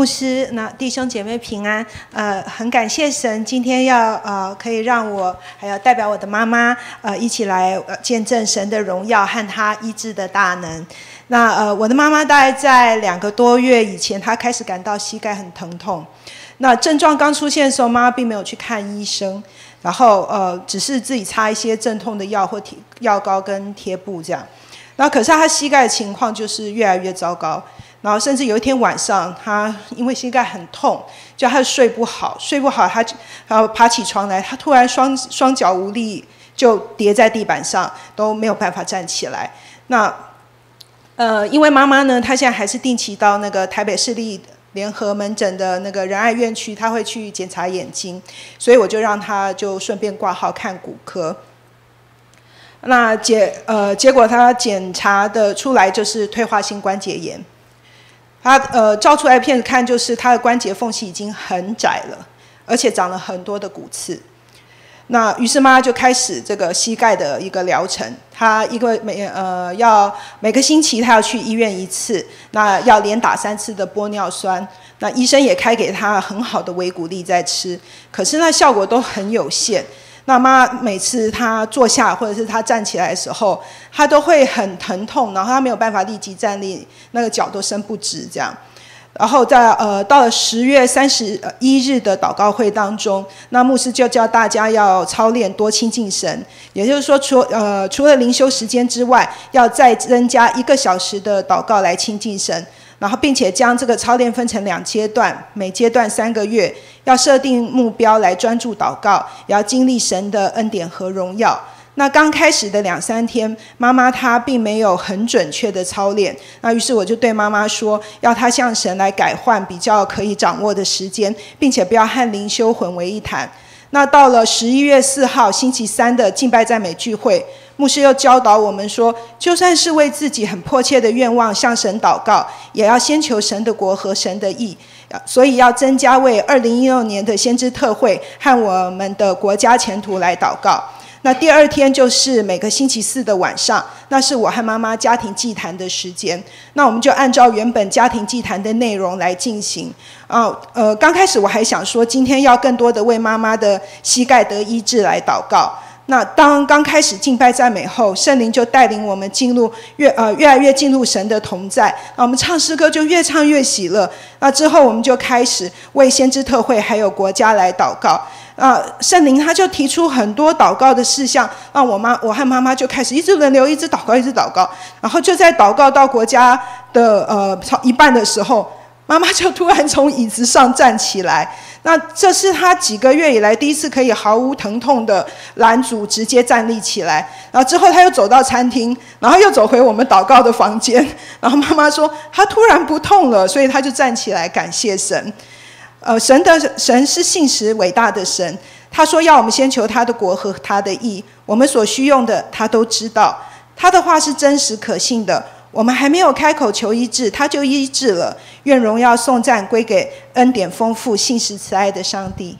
牧师，那弟兄姐妹平安。很感谢神，今天要可以让我还要代表我的妈妈一起来见证神的荣耀和他医治的大能。那我的妈妈大概在2个多月以前，她开始感到膝盖很疼痛。那症状刚出现的时候，妈妈并没有去看医生，然后只是自己擦一些镇痛的药或药膏跟贴布这样。然后可是她膝盖的情况就是越来越糟糕。 然后甚至有一天晚上，他因为膝盖很痛，就他睡不好，他爬起床来，他突然双脚无力，就跌在地板上，都没有办法站起来。那因为妈妈呢，她现在还是定期到那个台北市立联合门诊的那个仁爱院区，她会去检查眼睛，所以我就让她就顺便挂号看骨科。 那结果他检查的出来就是退化性关节炎，他照出来片子看就是他的关节缝隙已经很窄了，而且长了很多的骨刺。那于是妈妈就开始这个膝盖的一个疗程，她一个每个星期她要去医院一次，那要连打3次的玻尿酸，那医生也开给她很好的维骨力在吃，可是那效果都很有限。 那妈每次她坐下或者是她站起来的时候，她都会很疼痛，然后她没有办法立即站立，那个脚都伸不直这样。然后在到了10月31日的祷告会当中，那牧师就教大家要操练多亲近神，也就是说除了灵修时间之外，要再增加1个小时的祷告来亲近神。 然后，并且将这个操练分成2阶段，每阶段3个月，要设定目标来专注祷告，也要经历神的恩典和荣耀。那刚开始的2、3天，妈妈她并没有很准确的操练，那于是我就对妈妈说，要她向神来改换比较可以掌握的时间，并且不要和灵修混为一谈。那到了11月4号星期三的敬拜赞美聚会。 牧师又教导我们说，就算是为自己很迫切的愿望向神祷告，也要先求神的国和神的义。所以要增加为2016年的先知特会和我们的国家前途来祷告。那第2天就是每个星期四的晚上，那是我和妈妈家庭祭坛的时间。那我们就按照原本家庭祭坛的内容来进行。刚开始我还想说，今天要更多的为妈妈的膝盖得医治来祷告。 那当刚开始敬拜赞美后，圣灵就带领我们进入越来越进入神的同在。那我们唱诗歌就越唱越喜乐。那之后我们就开始为先知特会还有国家来祷告。圣灵他就提出很多祷告的事项，让我和妈妈就开始一直轮流一直祷告。然后就在祷告到国家的一半的时候，妈妈就突然从椅子上站起来。 那这是他几个月以来第一次可以毫无疼痛的拦阻直接站立起来，然后之后他又走到餐厅，然后又走回我们祷告的房间，然后妈妈说他突然不痛了，所以他就站起来感谢神。神是信实伟大的神，他说要我们先求他的国和他的义，我们所需用的他都知道，他的话是真实可信的。 我们还没有开口求医治，他就医治了。愿荣耀颂赞归给恩典丰富、信实慈爱的上帝。